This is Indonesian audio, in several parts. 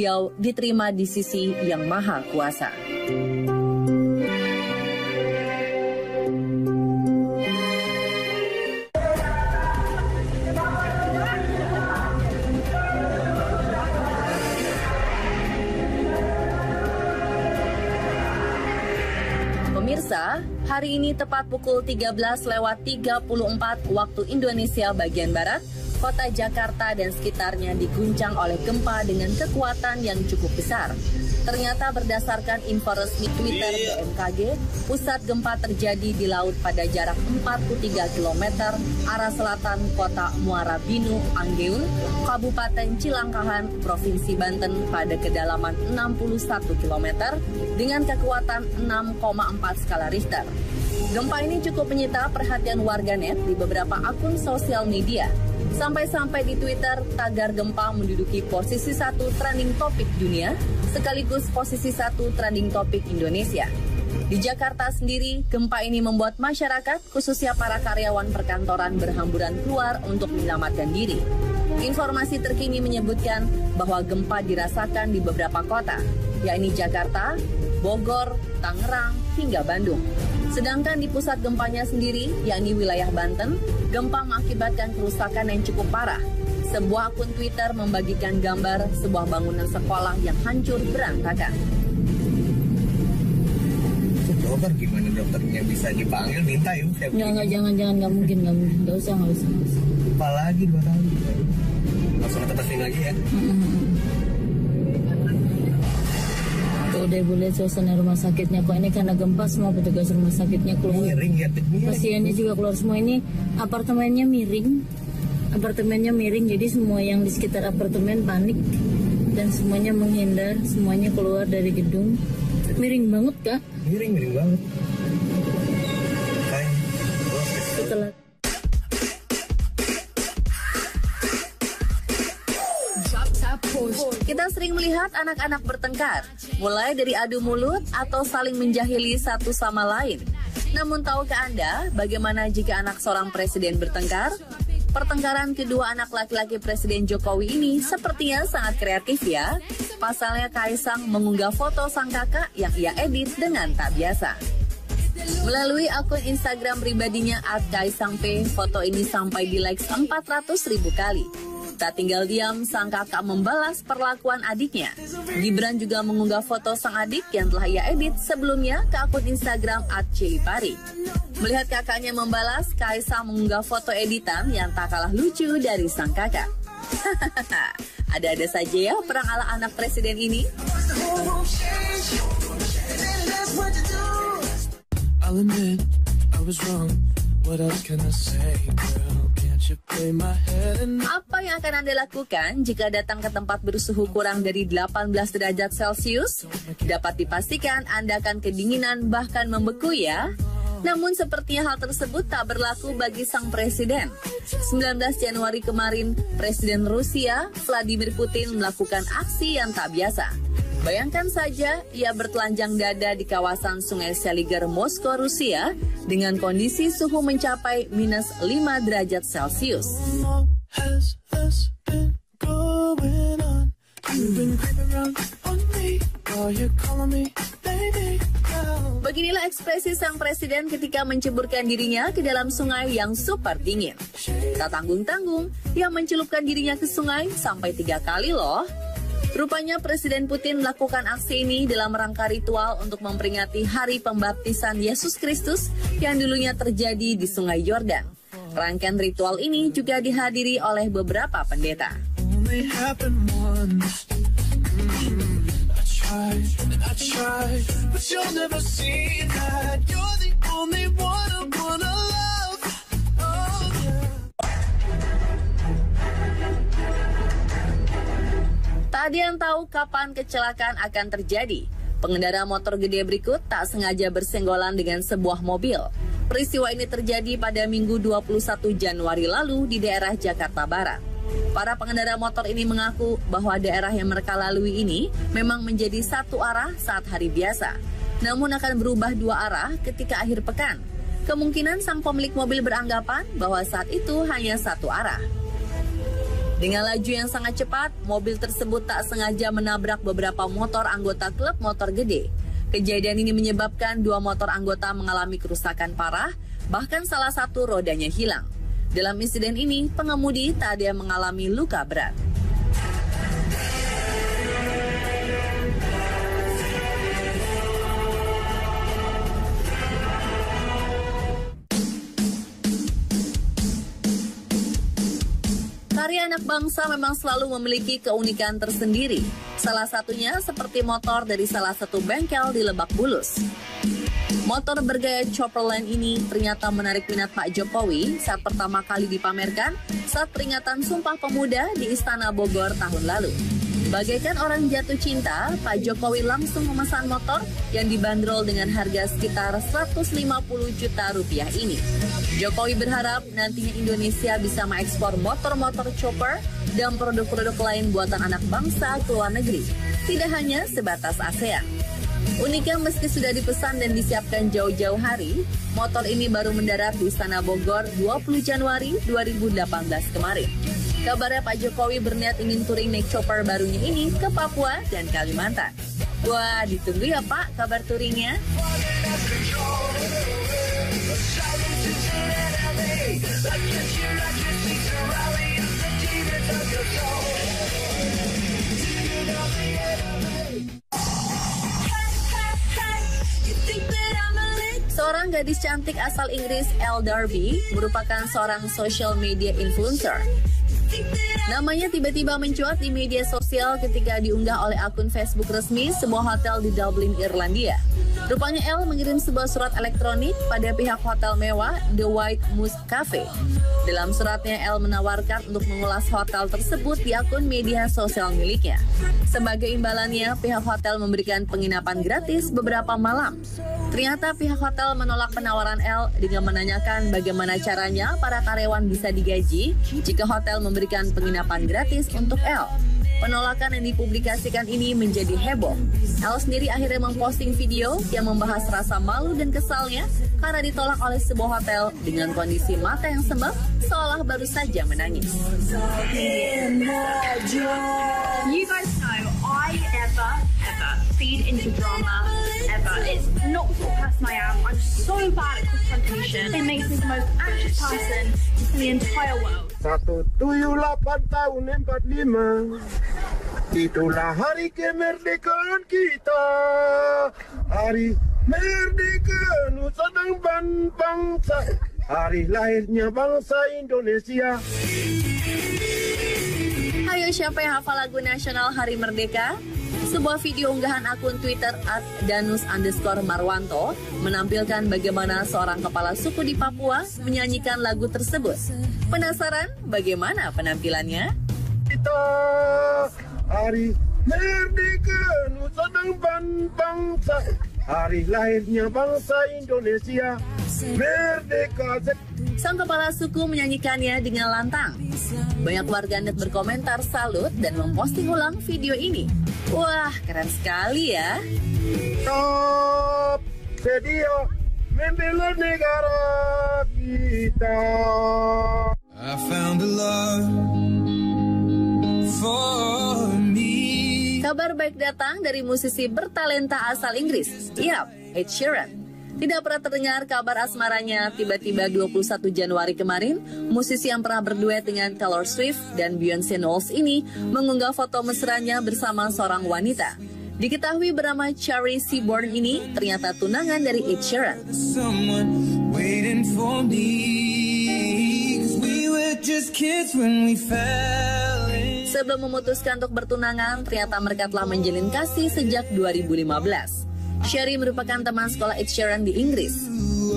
beliau diterima di sisi Yang Maha Kuasa. Pemirsa, hari ini tepat pukul 13:34 waktu Indonesia bagian Barat, kota Jakarta dan sekitarnya diguncang oleh gempa dengan kekuatan yang cukup besar. Ternyata berdasarkan info resmi Twitter BMKG, pusat gempa terjadi di laut pada jarak 43 km arah selatan kota Muarabinu, Anggeun, Kabupaten Cilangkahan, Provinsi Banten pada kedalaman 61 km dengan kekuatan 6,4 skala Richter. Gempa ini cukup menyita perhatian warganet di beberapa akun sosial media. Sampai-sampai di Twitter, tagar gempa menduduki posisi 1 trending topik dunia, sekaligus posisi 1 trending topik Indonesia. Di Jakarta sendiri, gempa ini membuat masyarakat, khususnya para karyawan perkantoran berhamburan keluar untuk menyelamatkan diri. Informasi terkini menyebutkan bahwa gempa dirasakan di beberapa kota, yakni Jakarta, Bogor, Tangerang, hingga Bandung. Sedangkan di pusat gempanya sendiri, yakni wilayah Banten, gempa mengakibatkan kerusakan yang cukup parah. Sebuah akun Twitter membagikan gambar sebuah bangunan sekolah yang hancur berantakan. Dokter gimana, dokternya bisa dipanggil, minta ya? Jangan, nggak mungkin, nggak usah. Apalagi 2 kali. Langsung tetesin lagi ya? Udah boleh suasana rumah sakitnya kok, ini karena gempa semua petugas rumah sakitnya keluar, miring ya, pasiennya juga keluar semua. Ini apartemennya miring, jadi semua yang di sekitar apartemen panik dan semuanya menghindar, semuanya keluar dari gedung. Miring banget kak, miring banget. Setelah kita sering melihat anak-anak bertengkar, mulai dari adu mulut atau saling menjahili satu sama lain. Namun tahukah Anda bagaimana jika anak seorang presiden bertengkar? Pertengkaran kedua anak laki-laki Presiden Jokowi ini sepertinya sangat kreatif ya. Pasalnya Kaesang mengunggah foto sang kakak yang ia edit dengan tak biasa. Melalui akun Instagram pribadinya @kaesangp, foto ini sampai di likes 400.000 kali. Tak tinggal diam, sang kakak membalas perlakuan adiknya. Gibran juga mengunggah foto sang adik yang telah ia edit sebelumnya ke akun Instagram @cheipari. Melihat kakaknya membalas, Kaesang mengunggah foto editan yang tak kalah lucu dari sang kakak. Hahaha, ada-ada saja ya perang ala anak presiden ini. Apa yang akan Anda lakukan jika datang ke tempat bersuhu kurang dari 18 derajat Celcius? Dapat dipastikan Anda akan kedinginan bahkan membeku ya. Namun sepertinya hal tersebut tak berlaku bagi sang presiden. 19 Januari kemarin, Presiden Rusia Vladimir Putin melakukan aksi yang tak biasa. Bayangkan saja, ia bertelanjang dada di kawasan sungai Seliger, Moskow, Rusia, dengan kondisi suhu mencapai -5 derajat Celcius. Beginilah ekspresi sang presiden ketika menceburkan dirinya ke dalam sungai yang super dingin. Tak tanggung-tanggung, ia mencelupkan dirinya ke sungai sampai 3 kali loh. Rupanya Presiden Putin melakukan aksi ini dalam rangka ritual untuk memperingati hari pembaptisan Yesus Kristus yang dulunya terjadi di Sungai Yordan. Rangkaian ritual ini juga dihadiri oleh beberapa pendeta. Tak ada yang tahu kapan kecelakaan akan terjadi. Pengendara motor gede berikut tak sengaja bersenggolan dengan sebuah mobil. Peristiwa ini terjadi pada Minggu 21 Januari lalu di daerah Jakarta Barat. Para pengendara motor ini mengaku bahwa daerah yang mereka lalui ini memang menjadi 1 arah saat hari biasa. Namun akan berubah 2 arah ketika akhir pekan. Kemungkinan sang pemilik mobil beranggapan bahwa saat itu hanya 1 arah. Dengan laju yang sangat cepat, mobil tersebut tak sengaja menabrak beberapa motor anggota klub motor gede. Kejadian ini menyebabkan dua motor anggota mengalami kerusakan parah, bahkan salah satu rodanya hilang. Dalam insiden ini, pengemudi tak ada yang mengalami luka berat. Karya anak bangsa memang selalu memiliki keunikan tersendiri. Salah satunya seperti motor dari salah satu bengkel di Lebak Bulus. Motor bergaya Chopperland ini ternyata menarik minat Pak Jokowi saat pertama kali dipamerkan saat peringatan Sumpah Pemuda di Istana Bogor tahun lalu. Bagaikan orang jatuh cinta, Pak Jokowi langsung memesan motor yang dibanderol dengan harga sekitar 150 juta rupiah ini. Jokowi berharap nantinya Indonesia bisa mengekspor motor-motor chopper dan produk-produk lain buatan anak bangsa ke luar negeri, tidak hanya sebatas ASEAN. Uniknya meski sudah dipesan dan disiapkan jauh-jauh hari, motor ini baru mendarat di Istana Bogor 20 Januari 2018 kemarin. Kabarnya Pak Jokowi berniat ingin touring naik chopper barunya ini ke Papua dan Kalimantan. Wah, ditunggu ya Pak kabar touringnya. Seorang gadis cantik asal Inggris, Elle Darby, merupakan seorang social media influencer. Namanya tiba-tiba mencuat di media sosial ketika diunggah oleh akun Facebook resmi sebuah hotel di Dublin, Irlandia. Rupanya Elle mengirim sebuah surat elektronik pada pihak hotel mewah The White Moose Cafe. Dalam suratnya, Elle menawarkan untuk mengulas hotel tersebut di akun media sosial miliknya. Sebagai imbalannya, pihak hotel memberikan penginapan gratis beberapa malam. Ternyata pihak hotel menolak penawaran Elle dengan menanyakan bagaimana caranya para karyawan bisa digaji jika hotel memberikan penginapan gratis untuk Elle. Penolakan yang dipublikasikan ini menjadi heboh. Elle sendiri akhirnya memposting video yang membahas rasa malu dan kesalnya karena ditolak oleh sebuah hotel dengan kondisi mata yang sembab seolah baru saja menangis. You guys know I ever feed into drama. It's not the person I am. I'm so bad at confrontation. It makes me the most anxious person in the entire world. 178 tahun 45. Itulah hari kemerdekaan kita. Hari merdeka nusa dan bangsa. Hari lahirnya bangsa Indonesia. Hayo siapa yang hafal lagu nasional Hari Merdeka? Sebuah video unggahan akun Twitter @danus_marwanto menampilkan bagaimana seorang kepala suku di Papua menyanyikan lagu tersebut. Penasaran bagaimana penampilannya? Kita hari merdeka nusa dan bangsa, hari lahirnya bangsa Indonesia merdeka. Sang kepala suku menyanyikannya dengan lantang. Banyak warganet berkomentar salut dan memposting ulang video ini. Wah, keren sekali ya. Stop, sedia, membela negara kita. I found a love for me. Kabar baik datang dari musisi bertalenta asal Inggris, Ed Sheeran. Tidak pernah terdengar kabar asmaranya, tiba-tiba 21 Januari kemarin, musisi yang pernah berduet dengan Taylor Swift dan Beyonce Knowles ini mengunggah foto mesranya bersama seorang wanita. Diketahui bernama Cherry Seaborn ini ternyata tunangan dari Ed Sheeran. Sebelum memutuskan untuk bertunangan, ternyata mereka telah menjalin kasih sejak 2015. Cherry merupakan teman sekolah Ed Sheeran di Inggris.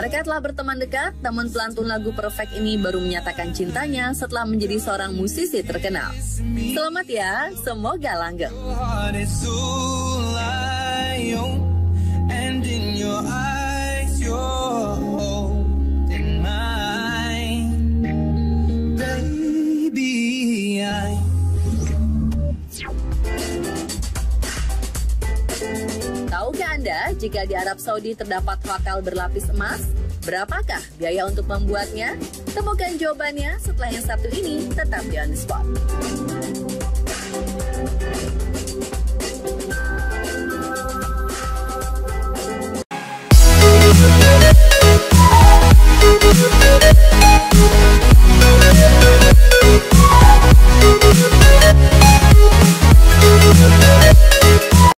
Mereka telah berteman dekat, namun pelantun lagu Perfect ini baru menyatakan cintanya setelah menjadi seorang musisi terkenal. Selamat ya, semoga langgeng. Tahukah Anda jika di Arab Saudi terdapat hotel berlapis emas? Berapakah biaya untuk membuatnya? Temukan jawabannya setelah yang satu ini, tetap di On The Spot.